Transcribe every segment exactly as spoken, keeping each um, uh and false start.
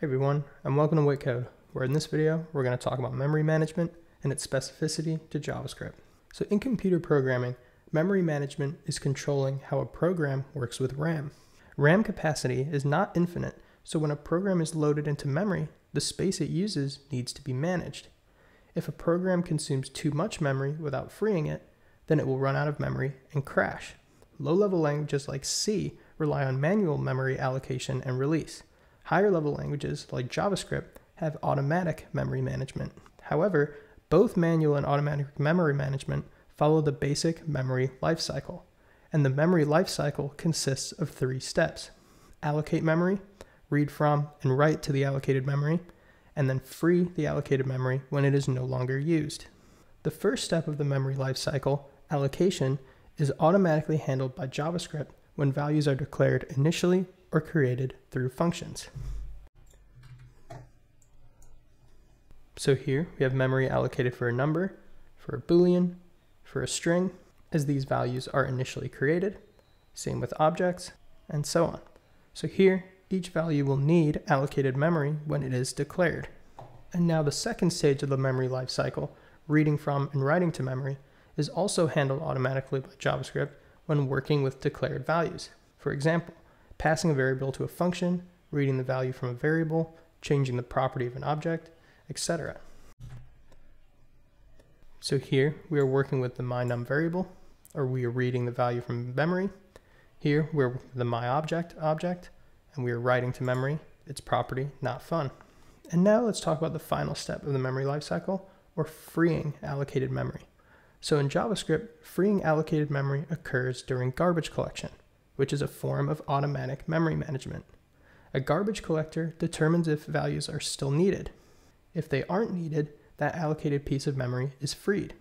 Hey everyone, and welcome to WittCode, where in this video we're going to talk about memory management and its specificity to JavaScript. So in computer programming, memory management is controlling how a program works with RAM. RAM capacity is not infinite, so when a program is loaded into memory, the space it uses needs to be managed. If a program consumes too much memory without freeing it, then it will run out of memory and crash. Low-level languages like C rely on manual memory allocation and release. Higher level languages like JavaScript have automatic memory management. However, both manual and automatic memory management follow the basic memory lifecycle, and the memory lifecycle consists of three steps: allocate memory, read from and write to the allocated memory, and then free the allocated memory when it is no longer used. The first step of the memory lifecycle, allocation, is automatically handled by JavaScript when values are declared initially or created through functions. So here we have memory allocated for a number, for a boolean, for a string, as these values are initially created, same with objects, and so on. So here, each value will need allocated memory when it is declared. And now the second stage of the memory lifecycle, reading from and writing to memory, is also handled automatically by JavaScript when working with declared values. For example, passing a variable to a function, reading the value from a variable, changing the property of an object, et cetera. So here we are working with the myNum variable, or we are reading the value from memory. Here we're with the myObject object, and we are writing to memory its property, not fun. And now let's talk about the final step of the memory lifecycle, or freeing allocated memory. So in JavaScript, freeing allocated memory occurs during garbage collection, which is a form of automatic memory management. A garbage collector determines if values are still needed. If they aren't needed, that allocated piece of memory is freed.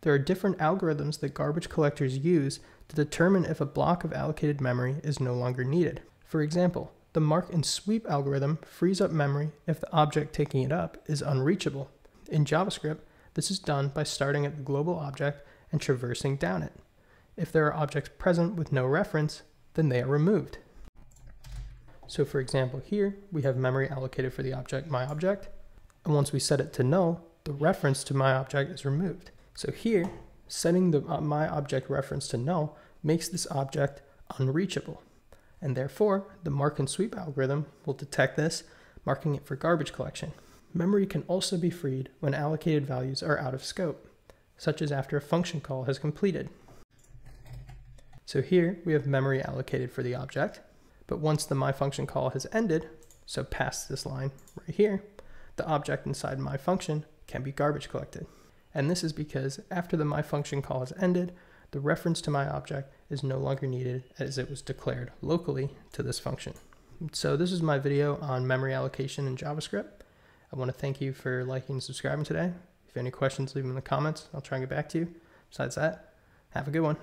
There are different algorithms that garbage collectors use to determine if a block of allocated memory is no longer needed. For example, the mark and sweep algorithm frees up memory if the object taking it up is unreachable. In JavaScript, this is done by starting at the global object and traversing down it. If there are objects present with no reference, then they are removed. So for example, here we have memory allocated for the object myObject, and once we set it to null, the reference to myObject is removed. So here, setting the myObject reference to null makes this object unreachable, and therefore the mark and sweep algorithm will detect this, marking it for garbage collection. Memory can also be freed when allocated values are out of scope, such as after a function call has completed. So here we have memory allocated for the object, but once the my function call has ended, so past this line right here, the object inside my function can be garbage collected. And this is because after the my function call has ended, the reference to my object is no longer needed as it was declared locally to this function. So this is my video on memory allocation in JavaScript. I want to thank you for liking and subscribing today. If you have any questions, leave them in the comments. I'll try and get back to you. Besides that, have a good one.